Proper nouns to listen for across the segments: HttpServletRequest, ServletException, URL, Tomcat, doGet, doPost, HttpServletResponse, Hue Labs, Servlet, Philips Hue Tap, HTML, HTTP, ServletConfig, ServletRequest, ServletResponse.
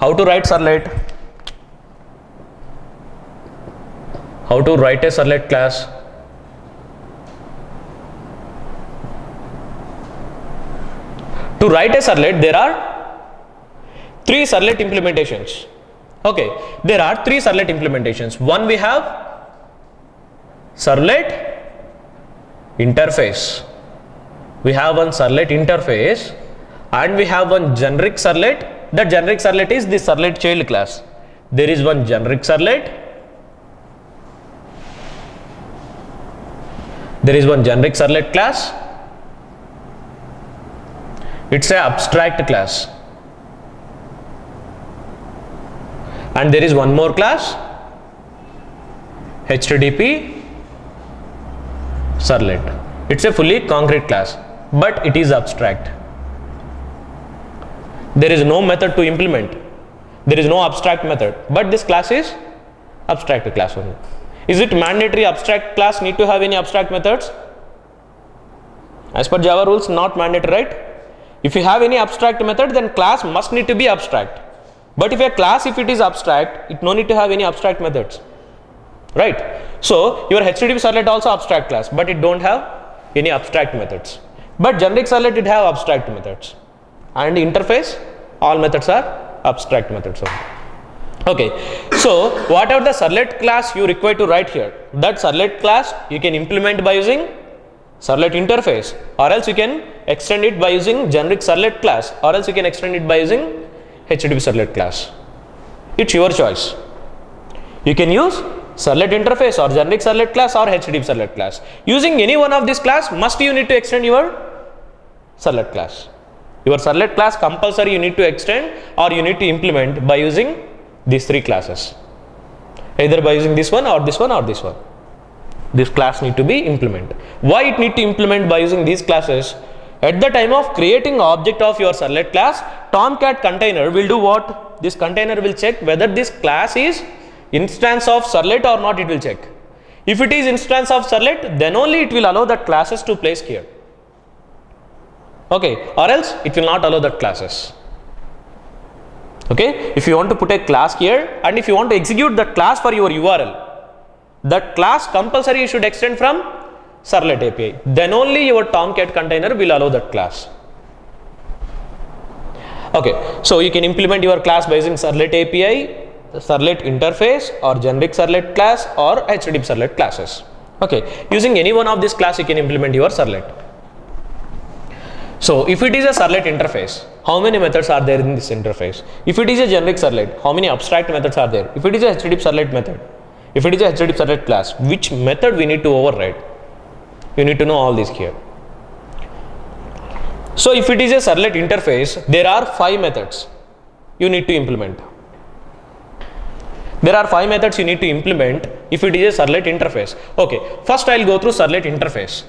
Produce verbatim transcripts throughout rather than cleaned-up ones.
How to write servlet? How to write a servlet class? To write a servlet, there are three servlet implementations. Okay, there are three servlet implementations. One, we have servlet interface. We have one servlet interface, and we have one generic servlet. The generic servlet is the servlet child class. There is one generic servlet. There is one generic servlet class. It's an abstract class. And there is one more class, H T T P servlet. It's a fully concrete class, but it is abstract. There is no method to implement. There is no abstract method, but this class is abstract class only. Is it mandatory abstract class need to have any abstract methods? As per Java rules, not mandatory, right? If you have any abstract method, then class must need to be abstract. But if a class, if it is abstract, it no need to have any abstract methods, right? So your H T T P servlet also abstract class, but it don't have any abstract methods. But generic servlet, it have abstract methods, and interface, all methods are abstract methods. Okay, so whatever the servlet class you require to write here, that servlet class you can implement by using servlet interface, or else you can extend it by using generic servlet class, or else you can extend it by using H T T P servlet class. It's your choice. You can use servlet interface or generic servlet class or H T T P servlet class. Using any one of these class, must you need to extend your servlet class. Your servlet class compulsory you need to extend or you need to implement by using these three classes. Either by using this one or this one or this one. This class need to be implemented. Why it need to implement by using these classes? At the time of creating object of your servlet class, Tomcat container will do what? This container will check whether this class is instance of servlet or not. It will check. If it is instance of servlet, then only it will allow the classes to place here. Okay, or else it will not allow the classes. Okay, if you want to put a class here and if you want to execute that class for your U R L, that class compulsory you should extend from servlet A P I, then only your Tomcat container will allow that class. Okay, so you can implement your class by using servlet A P I, servlet interface or generic servlet class or H T T P servlet classes. Okay, using any one of this class you can implement your servlet. So if it is a servlet interface, how many methods are there in this interface? If it is a generic servlet, how many abstract methods are there? If it is a H T T P servlet method, if it is a H T T P servlet class, which method we need to override? You need to know all these here. So if it is a servlet interface, there are five methods you need to implement. There are five methods you need to implement if it is a servlet interface. Okay, first I will go through servlet interface.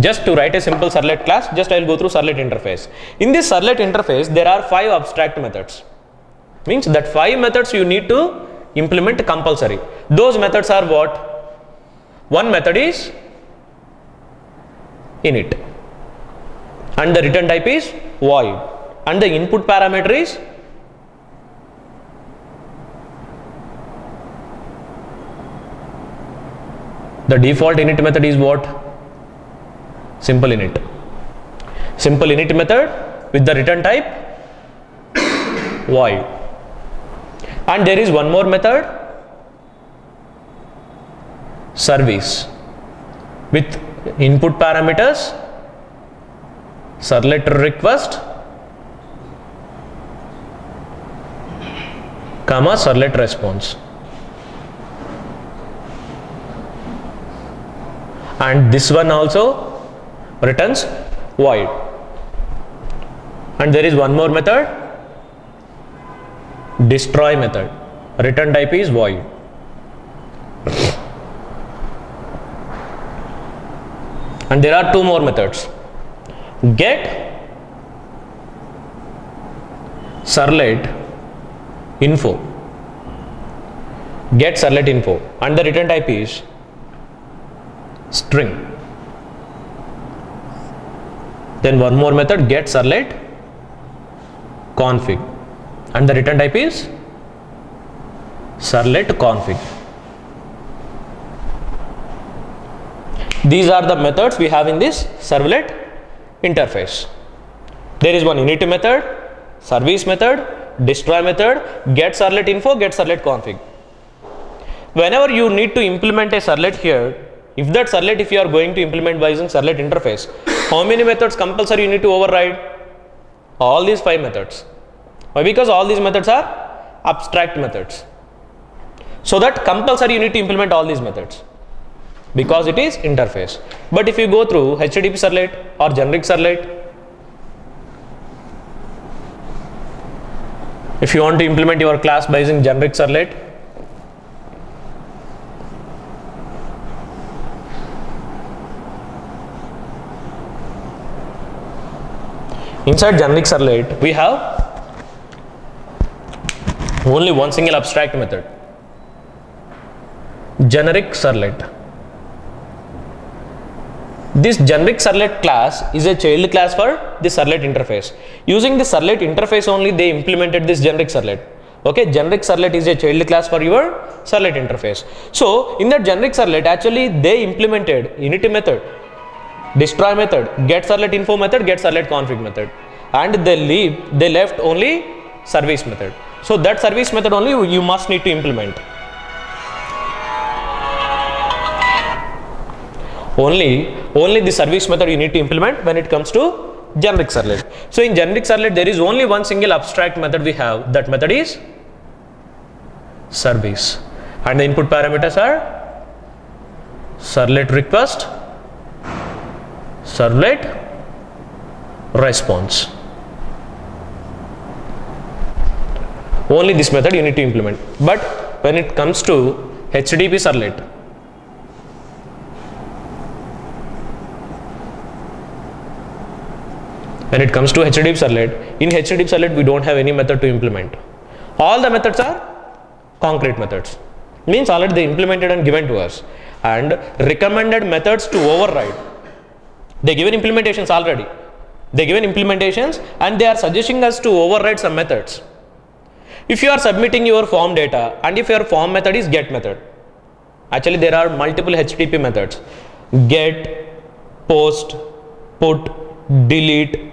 Just to write a simple servlet class, just I will go through servlet interface. In this servlet interface, there are five abstract methods. Means that five methods you need to implement compulsory. Those methods are what? One method is init, and the return type is void, and the input parameter is the default init method is what? Simple init. Simple init method with the return type void, and there is one more method, service, with input parameters ServletRequest comma ServletResponse, and this one also returns void. And there is one more method, destroy method, return type is void. And there are two more methods, get servlet info, get servlet info, and the return type is string. Then one more method, get servlet config, and the return type is ServletConfig. These are the methods we have in this servlet interface. There is one init method, service method, destroy method, get servlet info, get servlet config. Whenever you need to implement a servlet here, if that servlet, if you are going to implement by using servlet interface, how many methods compulsory you need to override? All these five methods. Why? Because all these methods are abstract methods. So that compulsory you need to implement all these methods, because it is interface. But if you go through H T T P servlet or generic servlet, if you want to implement your class by using generic servlet, inside generic servlet we have only one single abstract method, generic servlet. This generic servlet class is a child class for the servlet interface. Using the servlet interface only they implemented this generic servlet. Okay, generic servlet is a child class for your servlet interface. So in that generic servlet actually they implemented init method, destroy method, get servlet info method, get servlet config method, and they leave they left only service method. So that service method only you must need to implement. Only, only the service method you need to implement when it comes to generic servlet. So in generic servlet there is only one single abstract method we have. That method is service, and the input parameters are servlet request, servlet response. Only this method you need to implement. But when it comes to H T T P servlet, when it comes to H T T P servlet, in H T T P servlet we don't have any method to implement. All the methods are concrete methods, means already they implemented and given to us, and recommended methods to override. They given implementations already. They given implementations and they are suggesting us to override some methods. If you are submitting your form data and if your form method is get method, actually there are multiple H T T P methods, get, post, put, delete.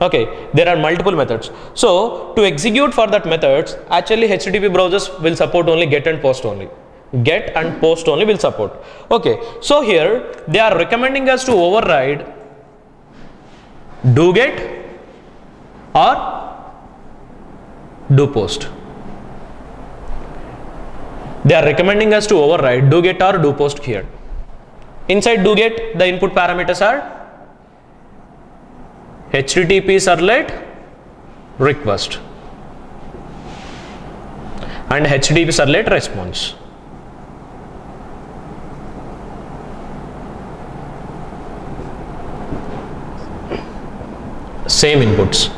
Okay, there are multiple methods. So to execute for that methods, actually H T T P browsers will support only get and post only. Get and post only will support. Okay, so here they are recommending us to override do get or do post. They are recommending us to override do get or do post here. Inside do get, the input parameters are H T T P servlet request and H T T P servlet response. Same inputs.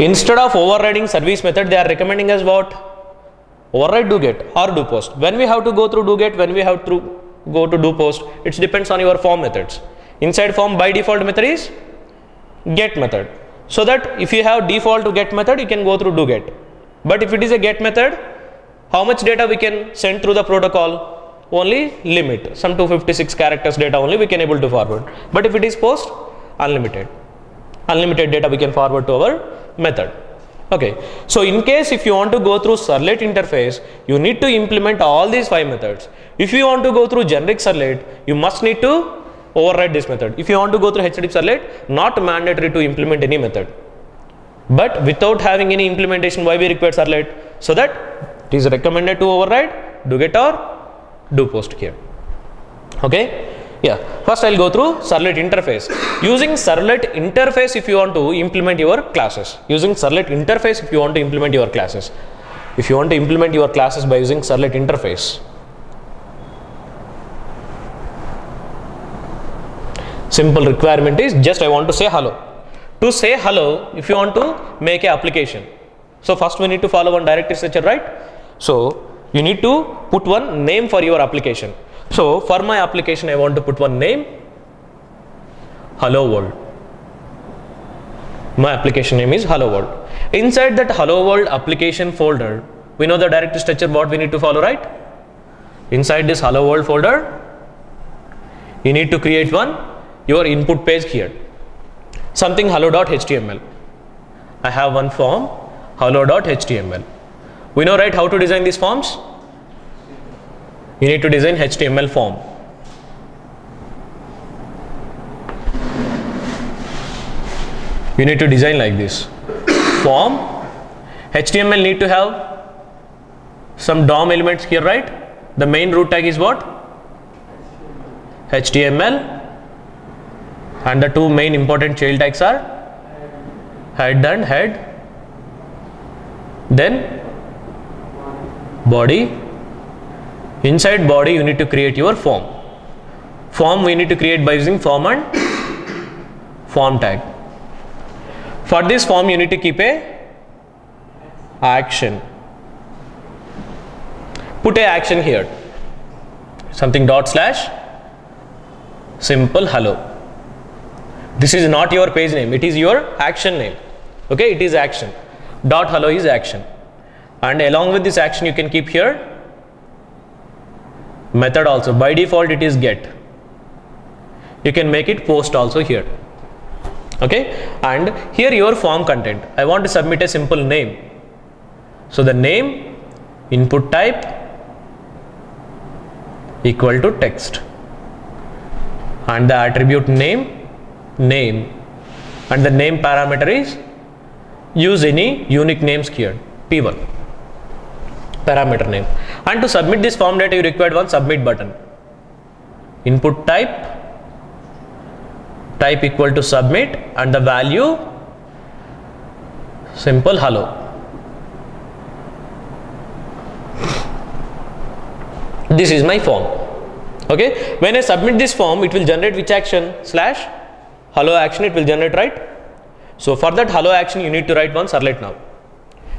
Instead of overriding service method, they are recommending us what? Override do get or do post. When we have to go through do get, when we have to go to do post, it depends on your form methods. Inside form, by default method is get method, so that if you have default to get method you can go through do get. But if it is a get method, how much data we can send through the protocol? Only limit, some two hundred fifty-six characters data only we can able to forward. But if it is post, unlimited unlimited data we can forward to our method. Okay, so in case if you want to go through servlet interface, you need to implement all these five methods. If you want to go through generic servlet, you must need to override this method. If you want to go through H T T P servlet, not mandatory to implement any method. But without having any implementation, why we require servlet? So that it is recommended to override do get or do post here. Okay, yeah, first I'll go through servlet interface. Using servlet interface if you want to implement your classes, using servlet interface if you want to implement your classes, if you want to implement your classes by using servlet interface, simple requirement is just I want to say hello. To say hello, if you want to make an application, so first we need to follow one directive structure, right? So you need to put one name for your application. So for my application I want to put one name, hello world. My application name is hello world. Inside that hello world application folder, we know the directory structure what we need to follow, right? Inside this hello world folder, you need to create one your input page here. Something hello dot H T M L. I have one form hello dot H T M L. We know, right, how to design these forms? You need to design H T M L form. You need to design like this. Form H T M L need to have some D O M elements here, right? The main root tag is what? H T M L, and the two main important child tags are head and head, then body. Inside body you need to create your form. Form we need to create by using form and form tag. For this form you need to keep a action. Put a action here, something dot slash simple hello. This is not your page name, it is your action name. Okay, it is action. Dot hello is action, and along with this action you can keep here method also. By default it is get. You can make it post also here. Okay, and here your form content. I want to submit a simple name, so the name input type equal to text, and the attribute name name, and the name parameter is use any unique names here P one parameter name. And to submit this form data you require one submit button. Input type type equal to submit, and the value simple hello. This is my form. Okay, when I submit this form, it will generate which action? Slash hello action it will generate, right? So for that hello action you need to write one servlet now.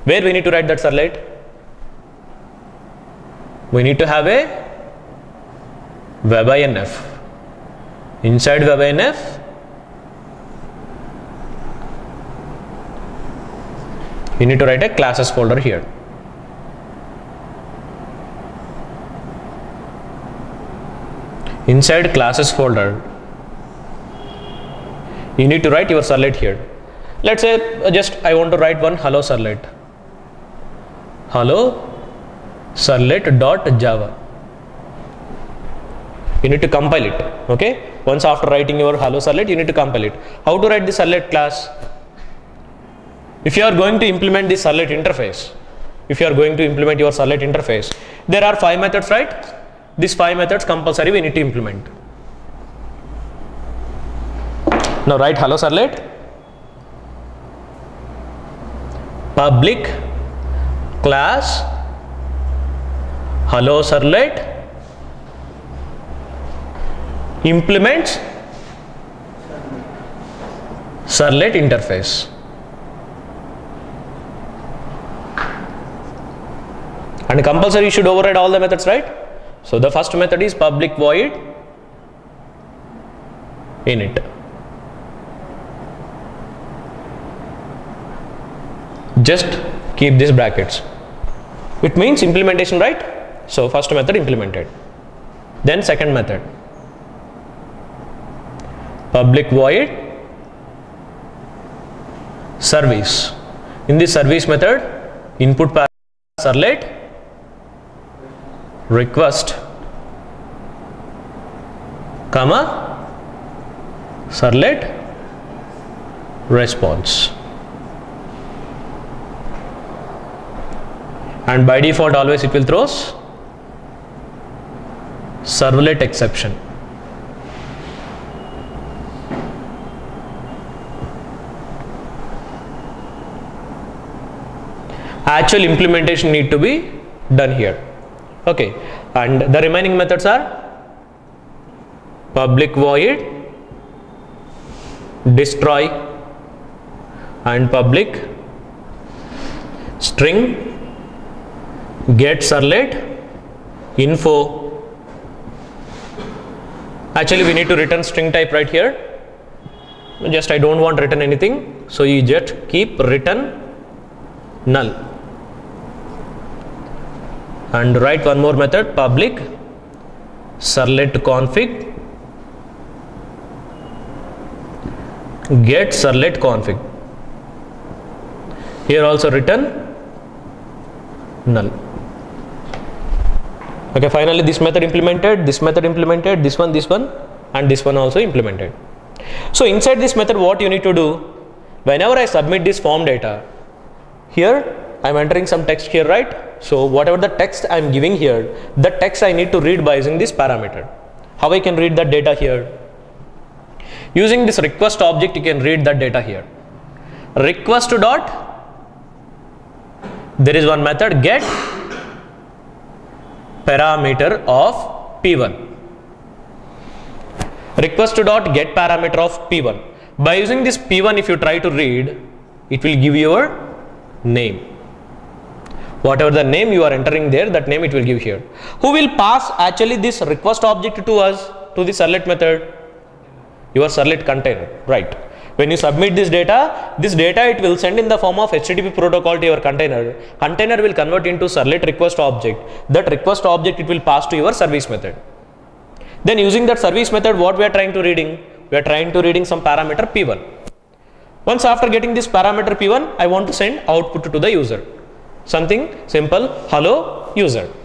Where we need to write that servlet? We need to have a web I N F. Inside web I N F you need to write a classes folder here. Inside classes folder you need to write your servlet here. Let's say uh, just I want to write one hello servlet. Hello servlet dot java. You need to compile it. Okay, once after writing your hello servlet you need to compile it. How to write the servlet class? If you are going to implement this servlet interface, if you are going to implement your servlet interface, there are five methods, right? These five methods compulsory we need to implement. Now write hello servlet public class hello servlet implements servlet interface, and compulsory you should override all the methods, right? So the first method is public void init. Just keep these brackets, it means implementation, right? So first method implemented. Then second method public void service. In this service method input parameter servlet request comma servlet response, and by default always it will throws servlet exception. Actual implementation need to be done here. Okay, and the remaining methods are public void destroy and public string get servlet info. Actually we need to return string type right here, just I don't want return anything, so you just keep return null and write one more method, public ServletConfig get ServletConfig. Here also return null. Okay, finally this method implemented, this method implemented, this one, this one, and this one also implemented. So inside this method, what you need to do, whenever I submit this form data, here I am entering some text here, right? So whatever the text I am giving here, the text I need to read by using this parameter. How I can read that data here? Using this request object, you can read that data here. Request dot, there is one method, get parameter of P one. Request dot get parameter of P one. By using this P one, if you try to read, it will give your name. Whatever the name you are entering there, that name it will give here. Who will pass actually this request object to us, to the servlet method? Your servlet container, right? When you submit this data, this data it will send in the form of H T T P protocol to your container. Container will convert into servlet request object. That request object it will pass to your service method. Then using that service method, what we are trying to reading? We are trying to reading some parameter P one. Once after getting this parameter P one, I want to send output to the user. Something simple, hello user.